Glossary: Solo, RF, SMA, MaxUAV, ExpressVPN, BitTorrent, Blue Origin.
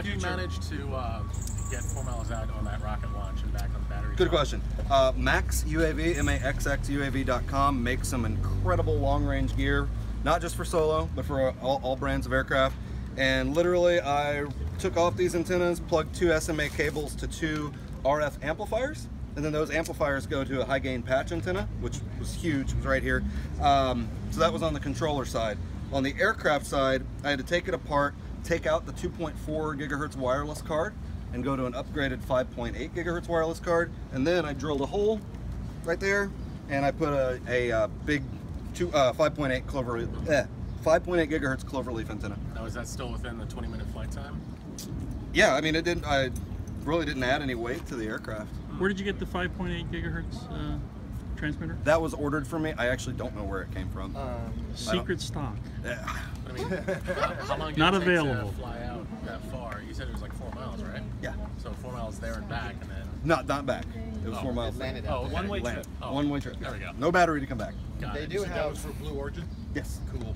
How do you manage to get 4 miles out on that rocket launch and back on the battery? Good question. MaxUAV, maxuav.com, makes some incredible long-range gear, not just for Solo, but for all brands of aircraft. And literally, I took off these antennas, plugged 2 SMA cables to 2 RF amplifiers, and then those amplifiers go to a high-gain patch antenna, which was huge. It was right here. So that was on the controller side. On the aircraft side, I had to take it apart, take out the 2.4 gigahertz wireless card, and go to an upgraded 5.8 gigahertz wireless card. And then I drilled a hole right there, and I put a big 5.8 cloverleaf, 5.8 gigahertz cloverleaf antenna. Now, is that still within the 20-minute flight time? Yeah, I mean, it didn't. I really didn't add any weight to the aircraft. Where did you get the 5.8 gigahertz transmitter? That was ordered for me. I actually don't know where it came from. Secret stock. Yeah. I mean, how long did it take to fly out that far? You said it was like 4 miles, right? Yeah. So 4 miles there and back, and then not back. It was 4 miles. Oh, one-way trip. One-way trip. There we go. No battery to come back. They do have for Blue Origin. Yes. Cool.